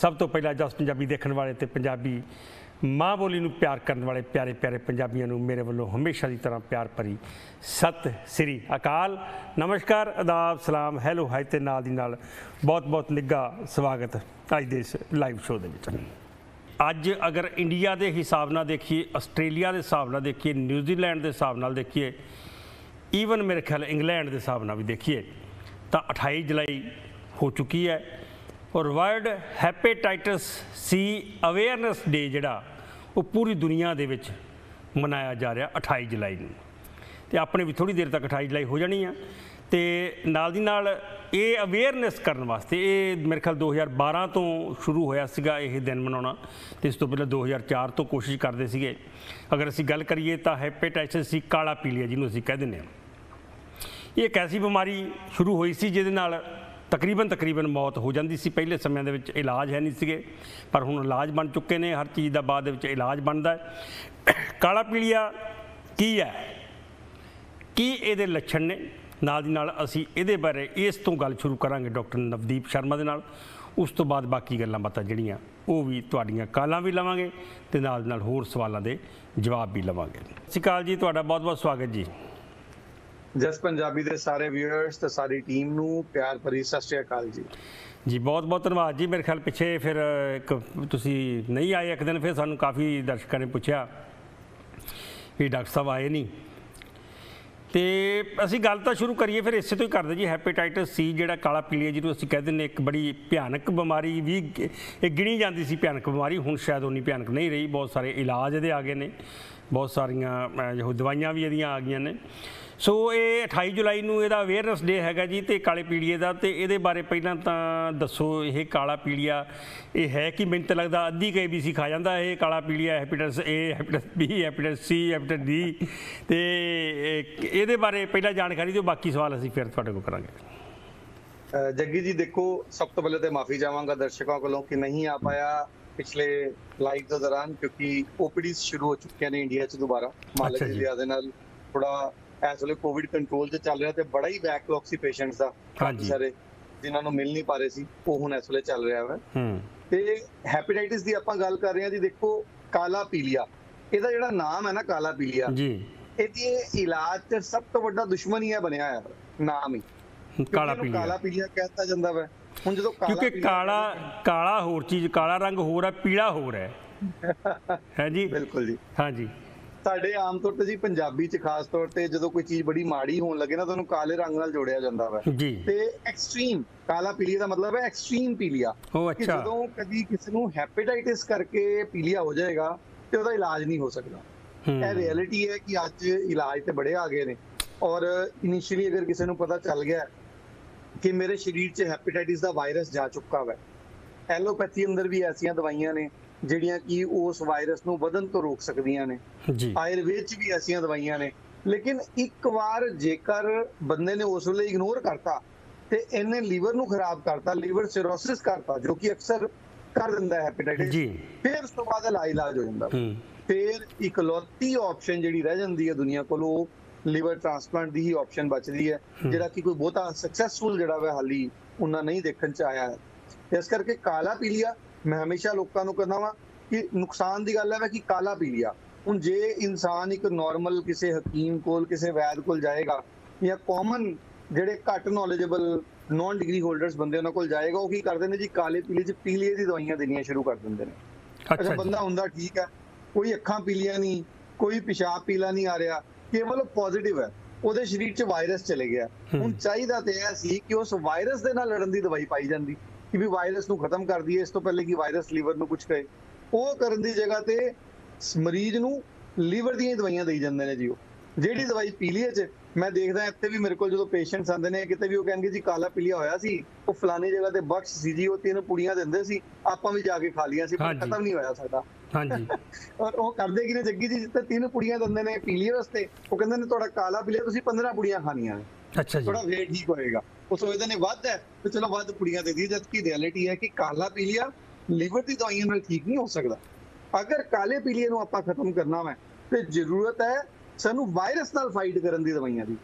सब तो पहला जस पंजाबी देखने वाले तो पंजाबी माँ बोली नूं प्यार करने वाले प्यारे प्यारे पंजाबियों नूं मेरे वालों हमेशा की तरह प्यार भरी सत श्री अकाल, नमस्कार, अदाब, सलाम, हैलो, हाय ते नाल दी नाल बहुत बहुत निघा स्वागत अज दे इस लाइव शो दे विच। अज अगर इंडिया के हिसाब नाल देखिए, आस्ट्रेलिया के हिसाब नाल देखिए, न्यूजीलैंड के हिसाब नाल देखिए, ईवन मेरे ख्याल इंग्लैंड के हिसाब नाल भी देखिए तो 28 जुलाई हो चुकी है और world hepatitis C awareness day जिहड़ा वो पूरी दुनिया दे विच मनाया जा रहा 28 जुलाई नूं ते अपने भी थोड़ी देर तक 28 जुलाई हो जानी है। तो नाल दी नाल ये अवेयरनेस करने वास्ते मेरे ख्याल 2012 तो शुरू होया सीगा ये दिन मनाउणा ते इस तो पहले 2004 तो कोशिश करदे सीगे। अगर असीं गल करिए तो हैपेटाइटिस सी काला पीलिया जिहनूं असीं कह दिंदे आं, एक ऐसी बीमारी शुरू हुई सी जिहदे नाल तकरीबन मौत हो जाती सी। पहले समय दे विच इलाज है नहीं सीगे पर हुण इलाज बन चुके ने, हर चीज़ का बाद इलाज बनता है। काला पीलिया की है, की ये लक्षण ने, नाल दी नाल असी इहदे बारे इस तो गल शुरू करांगे डॉक्टर नवदीप शर्मा दे नाल, उस तो बाद बाकी गल्लां बातां जिहड़ियां वो भी तुहाडीआं कालां भी लवांगे ते नाल नाल होर सवालों के जवाब भी लवांगे। सत श्री अकाल जी, तुहाडा बहुत बहुत स्वागत जी। जस पंजाबी दे सारे व्यूअर्स ते सारी टीम नूं प्यार भरी सत श्री अकाल जी। जी बहुत बहुत धन्यवाद जी। मेरे ख्याल पिछे फिर एक तुसी नहीं आए, एक दिन फिर सानूं काफ़ी दर्शकों ने पूछा कि डॉक्टर साहब आए नहीं, तो असी गल तां शुरू करिए फिर इसे तो ही करदे जी। हैपेटाइटिस सी जिहड़ा काला पीलिया जिहनूं असीं कहदे ने, एक बड़ी भयानक बीमारी भी गिणी जाती सी, भयानक बीमारी हुण शायद उन्नी भयानक नहीं रही। बहुत सारे इलाज इहदे आ गए ने, बहुत सारियां दवाइयां भी इहदियां आ गईयां ने। सो ये 28 जुलाई नूं इहदा अवेयरनेस डे हैगा जी ते काले पीलिए दा, ते इहदे बारे पहलां तां दस्सो ये काला पीलिया ये है कि? मैनूं तां लगदा अद्धी KBC खा जांदा ये काला पीलिया, hepatitis A, hepatitis B, hepatitis C, hepatitis D, ते इहदे बारे पहलां जानकारी दिओ, बाकी सवाल असीं फिर तुहाडे कोल करांगे। जग्गी जी देखो, सब तो पहले तो माफ़ी चाहांगा दर्शकों को कि नहीं आ पाया पिछले लाइव के दौरान, क्योंकि OPD शुरू हो चुके हैं इंडिया च दोबारा, मालिक जी दे नाल थोड़ा इस वे कोविड कंट्रोल से चल रहा, तो बड़ा ही बैकलॉग से पेशेंट्स का, काफ़ी सारे जिन्होंने मिल नहीं पा रहे सी, वो हुण इस वे चल रहा है। तो हैपेटाइटिस की आप गल कर रहे हैं जी। देखो काला पीलिया इसका जो नाम है ना, काला पीलिया ये इलाज का सब तो बड़ा दुश्मन ही है बनया है नाम ही काला पीलिया कहता जाता है। हुण जो क्योंकि काला होर चीज़, काला रंग होर है, पीला होर है। है जी बिल्कुल जी। हाँ जी ਸਾਡੇ ਆਮ ਤੌਰ ਤੇ ਜੀ ਪੰਜਾਬੀ ਚ ਖਾਸ ਤੌਰ ਤੇ ਜਦੋਂ ਕੋਈ ਚੀਜ਼ ਬੜੀ ਮਾੜੀ ਹੋਣ ਲੱਗੇ ਨਾ ਤੁਹਾਨੂੰ ਕਾਲੇ ਰੰਗ ਨਾਲ ਜੋੜਿਆ ਜਾਂਦਾ ਵਾ ਤੇ ਐਕਸਟ੍ਰੀਮ ਕਾਲਾ ਪੀਲੀਆ ਦਾ ਮਤਲਬ ਹੈ ਐਕਸਟ੍ਰੀਮ ਪੀਲੀਆ। ਕਿ ਜਦੋਂ ਕਦੀ ਕਿਸੇ ਨੂੰ ਹੈਪੇਟਾਈਟਿਸ ਕਰਕੇ ਪੀਲੀਆ ਹੋ ਜਾਏਗਾ ਤੇ ਉਹਦਾ ਇਲਾਜ ਨਹੀਂ ਹੋ ਸਕਦਾ। ਇਹ ਰਿਐਲਿਟੀ ਹੈ ਕਿ ਅੱਜ ਇਲਾਜ ਤੇ ਬੜੇ ਆ ਗਏ ਨੇ ਔਰ ਇਨੀਸ਼ੀਅਲੀ ਅਗਰ ਕਿਸੇ ਨੂੰ ਪਤਾ ਚੱਲ ਗਿਆ ਕਿ ਮੇਰੇ ਸਰੀਰ ਚ ਹੈਪੇਟਾਈਟਿਸ ਦਾ ਵਾਇਰਸ ਜਾ ਚੁੱਕਾ ਵਾ, ਐਲੋਪੈਥੀ ਅੰਦਰ ਵੀ ਐਸੀਆਂ ਦਵਾਈਆਂ ਨੇ ਜਿਹੜੀਆਂ ਕਿ ਉਸ ਵਾਇਰਸ ਨੂੰ ਵਧਣ ਤੋਂ ਰੋਕ ਸਕਦੀਆਂ ਨੇ, ਆਯੁਰਵੇਦ ਚ ਵੀ ਐਸੀਆਂ ਦਵਾਈਆਂ ਨੇ। ਲੇਕਿਨ ਇੱਕ ਵਾਰ ਜੇਕਰ ਬੰਦੇ ਨੇ ਉਸ ਵੇਲੇ ਇਗਨੋਰ ਕਰਤਾ ਤੇ ਇਹਨੇ ਲੀਵਰ ਨੂੰ ਖਰਾਬ ਕਰਤਾ, ਲੀਵਰ ਸਿਰੋਸਿਸ ਕਰਤਾ ਜੋ ਕਿ ਅਕਸਰ ਕਰ ਦਿੰਦਾ ਹੈ ਹੈਪੇਟਾਈਟਿਸ, ਫਿਰ ਉਸ ਤੋਂ ਬਾਅਦ ਇਲਾਜ ਹੋ ਜਾਂਦਾ। ਫਿਰ ਇਕਲੌਤੀ ਆਪਸ਼ਨ ਜਿਹੜੀ ਰਹਿ ਜਾਂਦੀ ਹੈ ਦੁਨੀਆ ਕੋਲ ਉਹ ਲੀਵਰ ਟ੍ਰਾਂਸਪਲਾਂਟ ਦੀ ਹੀ ਆਪਸ਼ਨ ਬਚਦੀ ਹੈ, ਜਿਹੜਾ ਕਿ ਕੋਈ ਬਹੁਤਾ ਸਕਸੈਸਫੁਲ ਜਿਹੜਾ ਵਾ ਹਾਲੀ ਉਹਨਾਂ ਨਹੀਂ ਦੇਖਣ ਚ ਆਇਆ। ਇਸ ਕਰਕੇ ਕਾਲਾ ਪੀਲੀਆ मैं हमेशा लोगों को कहना वा कि नुकसान की गल है कि काला पीलिया हूँ जे इंसान एक नॉर्मल किसी हकीम कोल किसी वैद कोल जाएगा या कॉमन जेडे घट नॉलेजेबल नॉन डिग्री होल्डर्स बंदे उन्हां कोल जाएगा, वो की करते हैं जी काले पीलिए पीलिए की दवाइयां देनिया शुरू कर देंगे। अच्छा बंदा हुंदा ठीक है, कोई अखां पीलिया नहीं, कोई पेशाब पीला नहीं आ रहा, केवल पॉजिटिव है, ਉਹਦੇ शरीर च वायरस चले गया। ਹੁਣ ਚਾਹੀਦਾ ਤੇ ਇਹ ਸੀ ਕਿ ਉਸ वायरस ਦੇ ਨਾਲ ਲੜਨ ਦੀ ਦਵਾਈ ਪਾਈ ਜਾਂਦੀ कि भी वायरस को खत्म कर दिए, इस तो पहले कि वायरस लीवर में कुछ करे। वो करने की जगह पर मरीज को लीवर दी दवाइयां दी जाते हैं जी। वो जी दवाई पीलिए च मैं देखता इतने भी मेरे को जो पेशेंट्स आते हैं कितने भी वो कहेंगे जी काला पीलिया होया सी, वो फलानी जगह पर बख्श सी जी, वो 3 पुड़ियां देंदे सी, आपां भी जाके खा लिया सी पर खत्म नहीं होया साडा। और वो करदे कि ने जग्गी जी जिते 3 पुड़ियां देंदे ने पीलिए वास्ते, वो कहंदे ने तुहाडा काला पीलिया तुसीं 15 पुड़ियां खाणीआं ने। अच्छा जी थोड़ा वेट ठीक होएगा, वो सोचते ने वध है तो चलो वध पुड़ियां दे दी, जबकि रियलिटी है कि काला पीलिया लीवर की दवाइयां नाल ठीक नहीं हो सकता। अगर काले पीलिए नूं आपां खत्म करना है तो जरूरत है सानू वायरस नाल फाइट करन दी दवाइयां दी।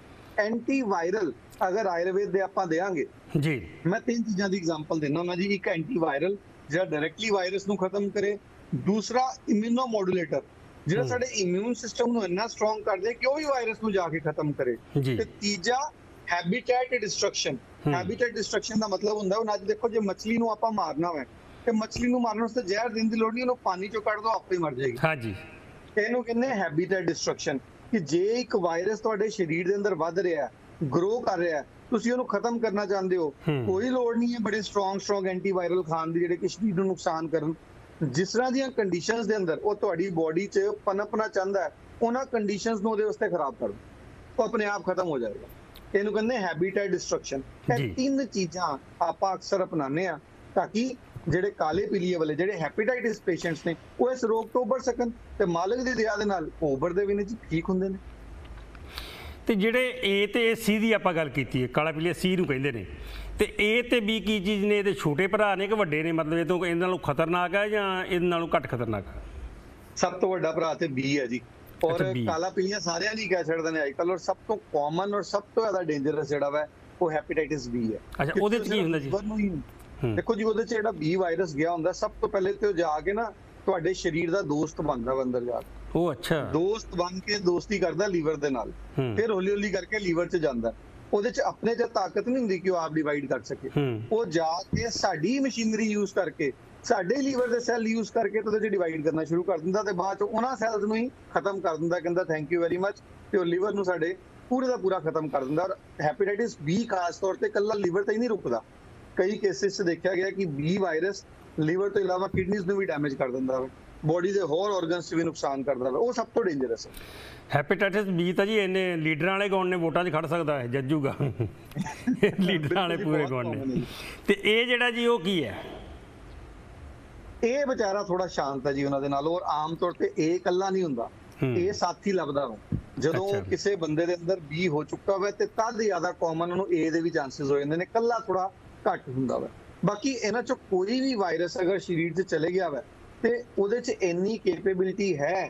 एंटीवायरल अगर आयुर्वेद दे आपां देंगे जी, मैं 3 चीज़ां दी एग्जाम्पल देना हुंदा जी। एक एंटीवायरल जो डायरेक्टली वायरस को खत्म करे। दूसरा इम्यूनोमोडुलेटर जो साडे इम्यून सिस्टम को इतना स्ट्रॉन्ग कर दे कि वो भी वायरस को जाके खत्म करे। तो तीजा हैबिटेट डिस्ट्रक्शन। हैबिटेट डिस्ट्रक्शन का मतलब हुंदा है, देखो जो मछली को आप मारना है तो मछली को मारने वास्ते जहर देने की लोड़ नहीं, उन्होंने पानी चो कढ़ दो आपे ही मर जाएगी। हाँ जी, इहनूं कहंदे हैबिटेट डिस्ट्रक्शन कि जे एक वायरस तुहाडे शरीर दे अंदर वध रहा है, ग्रो कर रहा है, तुसीं उहनूं खत्म करना चाहते हो, कोई लोड़ नहीं है बड़े स्ट्रॉन्ग एंटीवायरल खान दी जेहड़े कि शरीर नूं नुकसान करन। जिस तरह दी कंडीशनस दे अंदर वो तुहाडी बॉडी च पनपना चाहता है, उन्हां कंडीशनस नूं उहदे वास्ते खराब कर दो, अपने आप खत्म हो जाएगा। इहनूं कहंदे हैबिटेट डिस्ट्रक्शन। ये तीन चीज़ां आपां अक्सर अपनाने आ ताकि ਜਿਹੜੇ ਕਾਲੇ ਪੀਲੀਏ ਵਾਲੇ ਜਿਹੜੇ ਹੈਪੇਟਾਈਟਿਸ ਪੇਸ਼ੈਂਟਸ ਨੇ ਉਹ ਇਸ ਰੋਗ ਤੋਂ ਉਭਰ ਸਕਣ ਤੇ ਮਾਲਕ ਦੀ ਦਇਆ ਦੇ ਨਾਲ ਉਭਰਦੇ ਵੀ ਨੇ ਜੀ, ਠੀਕ ਹੁੰਦੇ ਨੇ। ਤੇ ਜਿਹੜੇ ਏ ਤੇ ਸੀ ਦੀ ਆਪਾਂ ਗੱਲ ਕੀਤੀ ਹੈ, ਕਾਲਾ ਪੀਲੀਆ ਸੀ ਨੂੰ ਕਹਿੰਦੇ ਨੇ, ਤੇ ਏ ਤੇ ਬੀ ਕੀ ਚੀਜ਼ ਨੇ? ਇਹਦੇ ਛੋਟੇ ਭਰਾ ਨੇ ਕਿ ਵੱਡੇ ਨੇ? ਮਤਲਬ ਇਹ ਤੋਂ ਇਹਨਾਂ ਨਾਲੋਂ ਖਤਰਨਾਕ ਹੈ ਜਾਂ ਇਹਨਾਂ ਨਾਲੋਂ ਘੱਟ ਖਤਰਨਾਕ ਹੈ? ਸਭ ਤੋਂ ਵੱਡਾ ਭਰਾ ਤੇ ਬੀ ਹੈ ਜੀ। ਔਰ ਕਾਲਾ ਪੀਲੀਆ ਸਾਰਿਆਂ ਲਈ ਕਹਿ ਛੱਡਦੇ ਨੇ ਅੱਜ ਕੱਲ, ਔਰ ਸਭ ਤੋਂ ਕਾਮਨ ਔਰ ਸਭ ਤੋਂ ਜ਼ਿਆਦਾ ਡੇਂਜਰਸ ਜਿਹੜਾ ਵਾ ਉਹ ਹੈਪੇਟਾਈਟਿਸ ਬੀ ਹੈ। ਅੱਛਾ, ਉਹਦੇ ਚ ਕੀ ਹੁੰਦਾ ਜੀ? देखो जी, ਉਹਦੇ ਚ ਜਿਹੜਾ ਬੀ ਵਾਇਰਸ ਗਿਆ ਹੁੰਦਾ ਸਭ ਤੋਂ ਪਹਿਲੇ ਤੇ ਜਾ ਕੇ ਨਾ ਤੁਹਾਡੇ ਸਰੀਰ ਦਾ ਦੋਸਤ ਬਣਦਾ ਅੰਦਰ ਜਾ ਕੇ। ਉਹ ਅੱਛਾ, ਦੋਸਤ ਬਣ ਕੇ ਦੋਸਤੀ ਕਰਦਾ ਲੀਵਰ ਦੇ ਨਾਲ, ਫਿਰ ਹੌਲੀ ਹੌਲੀ ਕਰਕੇ ਲੀਵਰ ਚ ਜਾਂਦਾ। ਉਹਦੇ ਚ ਆਪਣੇ ਚ ਤਾਕਤ ਨਹੀਂ ਹੁੰਦੀ ਕਿ ਉਹ ਆਪ ਡਿਵਾਈਡ ਕਰ ਸਕੇ, ਉਹ ਜਾ ਕੇ ਸਾਡੀ ਮਸ਼ੀਨਰੀ ਯੂਜ਼ ਕਰਕੇ ਸਾਡੇ ਲੀਵਰ ਦੇ ਸੈੱਲ ਯੂਜ਼ ਕਰਕੇ ਉਹਦੇ ਚ ਡਿਵਾਈਡ ਕਰਨਾ ਸ਼ੁਰੂ ਕਰ ਦਿੰਦਾ ਤੇ ਬਾਅਦ ਚ ਉਹਨਾਂ ਸੈੱਲਸ ਨੂੰ ਹੀ ਖਤਮ ਕਰ ਦਿੰਦਾ, ਕਹਿੰਦਾ ਥੈਂਕ ਯੂ ਵੈਰੀ ਮਚ, ਤੇ ਉਹ ਲੀਵਰ ਨੂੰ ਸਾਡੇ ਪੂਰੇ ਦਾ ਪੂਰਾ ਖਤਮ ਕਰ ਦਿੰਦਾ। ਔਰ ਹੈਪੇਟਾਈਟਿਸ ਬੀ ਖਾਸ ਤੌਰ ਤੇ ਇਕੱਲਾ ਲੀਵਰ ਤੇ ਹੀ ਨਹੀਂ ਰੁਕਦਾ, कई केसेस देखा गया कि बी वायरस लीवर तो इलावा किडनीज को भी डैमेज कर दिंदा है, बॉडी के होर ऑर्गन्स भी नुकसान करता है, वो सब तो डेंजरस है। हैपेटाइटिस बी तो जी इन्हें लीडर वाले गौन ने वोटा च खड़ सकता है, जजूगा लीडर वाले पूरे गौन ने। तो ये जड़ा जी वो की है? ये बेचारा थोड़ा शांत है जी उन्होंने नाल, और आम तौर पर ये इकला नहीं होंदा, ये साथी लभदा हो। ਜਦੋਂ ਕਿਸੇ ਬੰਦੇ ਦੇ ਅੰਦਰ ਬੀ ਹੋ ਚੁੱਕਾ ਹੋਵੇ ਤੇ ਤਦ ਜ਼ਿਆਦਾ ਕਾਮਨ ਉਹਨੂੰ ਏ ਦੇ ਵੀ ਚਾਂਸਸ ਹੋ ਜਾਂਦੇ ਨੇ, ਇਕੱਲਾ ਥੋੜਾ ਘੱਟ ਹੁੰਦਾ ਵਾ। ਬਾਕੀ ਇਹਨਾਂ ਚੋਂ ਕੋਈ ਵੀ ਵਾਇਰਸ ਅਗਰ ਸਰੀਰ 'ਚ ਚਲੇ ਗਿਆ ਵਾ ਤੇ ਉਹਦੇ 'ਚ ਇੰਨੀ ਕੈਪੇਬਿਲਿਟੀ ਹੈ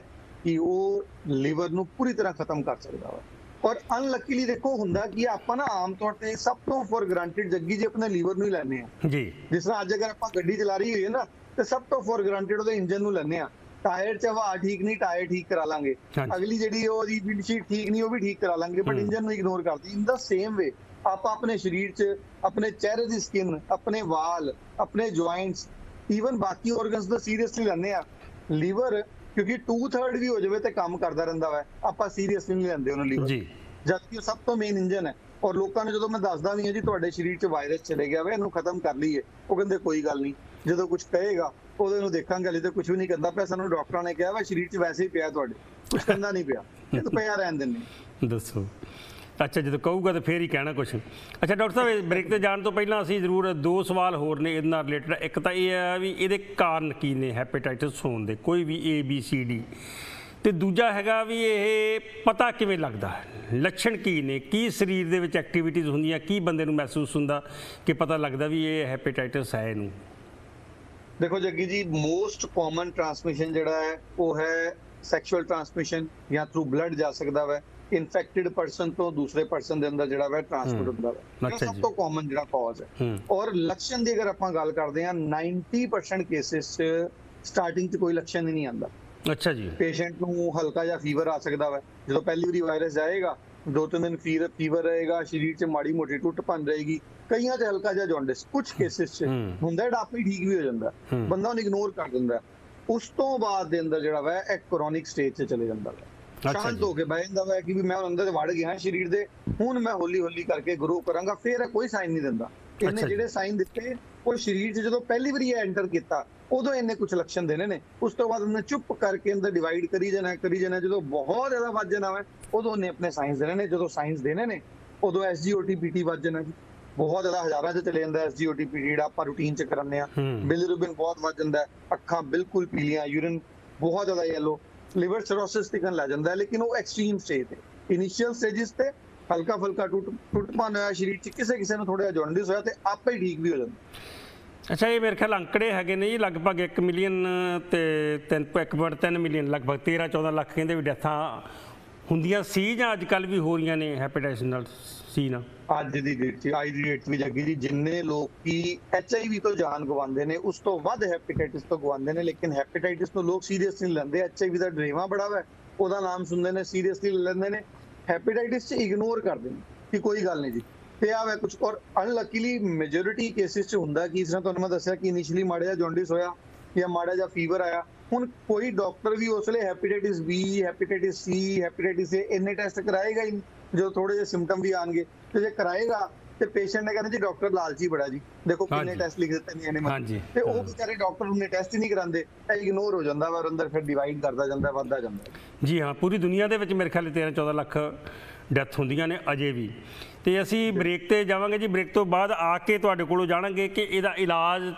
ਕਿ ਉਹ ਲੀਵਰ ਨੂੰ ਪੂਰੀ ਤਰ੍ਹਾਂ ਖਤਮ ਕਰ ਸਕਦਾ ਵਾ। ਔਰ ਅਨਲੱਕੀਲੀ ਦੇਖੋ ਹੁੰਦਾ ਕਿ ਆਪਾਂ ਨਾ ਆਮ ਤੌਰ ਤੇ ਸਭ ਤੋਂ ਫੋਰ ਗਰੰਟਿਡ ਜੱਗੀ ਜੇ ਆਪਣੇ ਲੀਵਰ ਨੂੰ ਹੀ ਲੈਂਦੇ ਆ ਜੀ। ਜਿਸ ਤਰ੍ਹਾਂ ਅੱਜ ਅਗਰ ਆਪਾਂ ਗੱਡੀ ਚਲਾ ਰਹੀ ਹੋਈਏ ਨਾ ਤੇ ਸਭ ਤੋਂ ਫੋਰ ਗਰੰਟਿਡ ਉਹਦੇ ਇੰਜਨ ਨੂੰ ਲੈਂਦੇ ਆ, टायर च हवा ठीक नहीं, टायर ठीक करा लांगे, अगली जी विंडशीट ठीक नहीं वो भी ठीक करा लांगे, बट इंजन को इग्नोर कर दी। इन द सेम वे आप अपने शरीर च अपने चेहरे की स्किन, अपने वाल, अपने जॉइंट्स, ईवन बाकी ऑर्गन्स तो सीरियसली लेंगे आ, लीवर क्योंकि 2/3 भी हो जाए तो काम करता रहिंदा है, आप सीरियसली नहीं लेंदे उन्हें लीवर, जबकि सब तो मेन इंजन है। और लोगों ने जो मैं दसदा भी हाँ जी तुहाडे शरीर च वायरस चले गया वे इहनूं खत्म कर लईए, वो कहंदे कोई गल नहीं, जो कुछ कहेगा ਉਹਦੇ ਦੇਖਾਂਗੇ, ਹਲੇ ਤਾਂ ਕੁਛ ਵੀ ਨਹੀਂ ਕਰਦਾ ਪਿਆ, ਸਾਨੂੰ ਡਾਕਟਰਾਂ ਨੇ ਕਿਹਾ ਵਾ ਸਰੀਰ 'ਚ ਵੈਸੇ ਹੀ ਪਿਆ, ਤੁਹਾਡੇ ਕੁਛ ਕਹਿੰਦਾ ਨਹੀਂ ਪਿਆ, ਇਹ ਤਾਂ ਪਿਆ ਰਹਿਣ ਦਿੰਦੇ। ਦੱਸੋ ਅੱਛਾ, ਜਦੋਂ ਕਹੂਗਾ ਤਾਂ ਫਿਰ ਹੀ ਕਹਿਣਾ ਕੁਛ। ਅੱਛਾ ਡਾਕਟਰ ਸਾਹਿਬ, ਬ੍ਰੇਕ 'ਤੇ ਜਾਣ ਤੋਂ ਪਹਿਲਾਂ ਅਸੀਂ ਜ਼ਰੂਰ 2 ਸਵਾਲ ਹੋਰ ਨੇ ਇਹਦੇ ਨਾਲ ਰਿਲੇਟਡ। ਇੱਕ ਤਾਂ ਇਹ ਆ ਵੀ ਇਹਦੇ ਕਾਰਨ ਕੀ ਨੇ ਹੈਪੇਟਾਈਟਿਸ ਹੋਣ ਦੇ, ਕੋਈ ਵੀ ABCD, ਅਤੇ ਦੂਜਾ ਹੈਗਾ ਵੀ ਇਹ ਪਤਾ ਕਿਵੇਂ ਲੱਗਦਾ, ਲੱਛਣ ਕੀ ਨੇ, ਕੀ ਸਰੀਰ ਦੇ ਵਿੱਚ ਐਕਟੀਵਿਟੀਜ਼ ਹੁੰਦੀਆਂ, ਕੀ ਬੰਦੇ ਨੂੰ ਮਹਿਸੂਸ ਹੁੰਦਾ ਕਿ ਪਤਾ ਲੱਗਦਾ ਵੀ ਇਹ ਹੈਪੇਟਾਈਟਿਸ ਹੈ ਇਹਨੂੰ? देखो Jaggi ji, most common transmission जड़ा है वो है सेक्सुअल ट्रांसमिशन, या थ्रू ब्लड जा सकता है, इन्फेक्टेड पर्सन तो दूसरे पर्सन के अंदर जड़ा ट्रांसमिट होता है, ये सब तो कॉमन जड़ा कॉज है। और लक्षण की अगर आप गल करते हैं 90% केसेस स्टार्टिंग कोई लक्षण ही नहीं आता। अच्छा जी, पेशेंट को हल्का जा फीवर आ सकता है, जो पहली बारी वायरस जाएगा 2-3 दिन फीवर रहेगा, शरीर से माड़ी मोटी टुट भन रहेगी, कई हल्का जा जॉन्डिस, कुछ केसेस होंगे डापी ठीक भी हो जाता, बंदा उन्हें इग्नोर कर दिंदा। उस तो बाद अंदर जड़ा वा एक क्रोनिक स्टेज से चले जाता है, शांत होकर बह जाता है कि मैं अंदर वड़ गया शरीर के, हुण मैं हौली हौली करके ग्रो करांगा, फिर कोई साइन नहीं दिंदा। इन्हें जिहड़े साइन दिते वो शरीर से जो पहली बार एंटर किया उदो इन्हें कुछ लक्षण देने ने, उस तो बाद चुप करके अंदर डिवाइड करी जाना, जो बहुत ज्यादा वध जाना है उदो इन्हें अपने साइंस देने ने, जो साइंस देने ने उदो SGOT PT वध जाना जी, बहुत ज्यादा हजारों से चले जाता है। SGOT PT आप रूटीन च कराने, बिलिरुबिन बहुत वध जाता है, अखा बिल्कुल पीलियां, यूरिन बहुत ज्यादा येलो, लिवर सिरोसिस तक ला जाता है, लेकिन वो एक्सट्रीम स्टेज है। इनिशियल स्टेजिस से हल्का फुल्का टुटपन होया शरीर च, किसी ने थोड़ा जॉन्डिस होया तो आपे ही ठीक भी हो जाता। अच्छा, ये मेरे ख्याल अंकड़े है ने जी, लगभग 1 मिलियन 1.3 मिलियन लगभग 13-14 लाख कहते भी डेथा ਹੁੰਦੀਆਂ ਸੀ ਜਾਂ ਅੱਜ ਕੱਲ ਵੀ ਹੋ ਰਹੀਆਂ ਨੇ ਹੈਪੇਟਾਈਟਿਸ ਨਾਲ ਸੀ ਨਾ। ਅੱਜ ਦੀ ਡੇਟ ਚ ਅੱਜ ਦੀ ਡੇਟ ਵੀ ਜੱਗੀ ਜੀ ਜਿੰਨੇ ਲੋਕ ਕੀ HIV ਤੋਂ ਜਾਨ ਗਵਾਉਂਦੇ ਨੇ ਉਸ ਤੋਂ ਵੱਧ ਹੈਪੇਟਾਈਟਿਸ ਤੋਂ ਗਵਾਉਂਦੇ ਨੇ, ਲੇਕਿਨ ਹੈਪੇਟਾਈਟਿਸ ਨੂੰ ਲੋਕ ਸੀਰੀਅਸ ਨਹੀਂ ਲੈਂਦੇ। HIV ਦਾ ਡਰੇਵਾ ਬੜਾ ਵਾ, ਉਹਦਾ ਨਾਮ ਸੁਣਦੇ ਨੇ ਸੀਰੀਅਸਲੀ ਲੈਂਦੇ ਨੇ, ਹੈਪੇਟਾਈਟਿਸ ਚ ਇਗਨੋਰ ਕਰਦੇ ਨੇ ਕਿ ਕੋਈ ਗੱਲ ਨਹੀਂ ਜੀ ਤੇ ਆ ਵਾ ਕੁਝ। ਔਰ ਅਨਲੱਕੀਲੀ ਮੈਜੋਰਿਟੀ ਕੇਸਿਸ ਚ ਹੁੰਦਾ ਕਿ ਇਸ ਤਰ੍ਹਾਂ ਤੁਹਾਨੂੰ ਮੈਂ ਦੱਸਿਆ ਕਿ ਇਨੀਸ਼ੀਅਲੀ ਮਾੜਾ ਜਿਹਾ ਜੌਂਡਿਸ ਹੋਇਆ ਜਾਂ ਮਾੜਾ ਜਿਹਾ ਫੀਵਰ ਆਇਆ, ਹੁਣ ਕੋਈ ਡਾਕਟਰ ਵੀ ਉਸ ਵੇਲੇ hepatitis B hepatitis C hepatitis A ਇੰਨੇ ਟੈਸਟ ਕਰਾਏਗਾ ਹੀ ਜਦੋਂ ਥੋੜੇ ਜਿਹੇ ਸਿੰਪਟਮ ਵੀ ਆਣਗੇ, ਤੇ ਜੇ ਕਰਾਏਗਾ ਤੇ ਪੇਸ਼ੈਂਟ ਨੇ ਕਹਿੰਦੇ ਜੀ ਡਾਕਟਰ ਲਾਲਚੀ ਬੜਾ ਜੀ, ਦੇਖੋ ਕਿੰਨੇ ਟੈਸਟ ਲਿਖ ਦਿੱਤੇ ਨੇ ਇਹਨੇ ਮੈਨੂੰ, ਤੇ ਉਹ ਵਿਚਾਰੇ ਡਾਕਟਰ ਉਹਨੇ ਟੈਸਟ ਹੀ ਨਹੀਂ ਕਰਾਉਂਦੇ, ਇਗਨੋਰ ਹੋ ਜਾਂਦਾ ਵਾ ਅੰਦਰ, ਫਿਰ ਡਿਵਾਈਡ ਕਰਦਾ ਜਾਂਦਾ ਵੱਧਦਾ ਜਾਂਦਾ। ਜੀ ਹਾਂ, ਪੂਰੀ ਦੁਨੀਆ ਦੇ ਵਿੱਚ ਮੇਰੇ ਖਿਆਲ 13-14 ਲੱਖ ਡੈਥ ਹੁੰਦੀਆਂ ਨੇ ਅਜੇ ਵੀ। ਤੇ ਅਸੀਂ ਬ੍ਰੇਕ ਤੇ ਜਾਵਾਂਗੇ ਜੀ, ਬ੍ਰੇਕ ਤੋਂ ਬਾਅਦ ਆ ਕੇ ਤੁਹਾਡੇ ਕੋਲੋਂ ਜਾਣਾਂਗੇ ਕਿ ਇਹਦਾ ਇਲਾਜ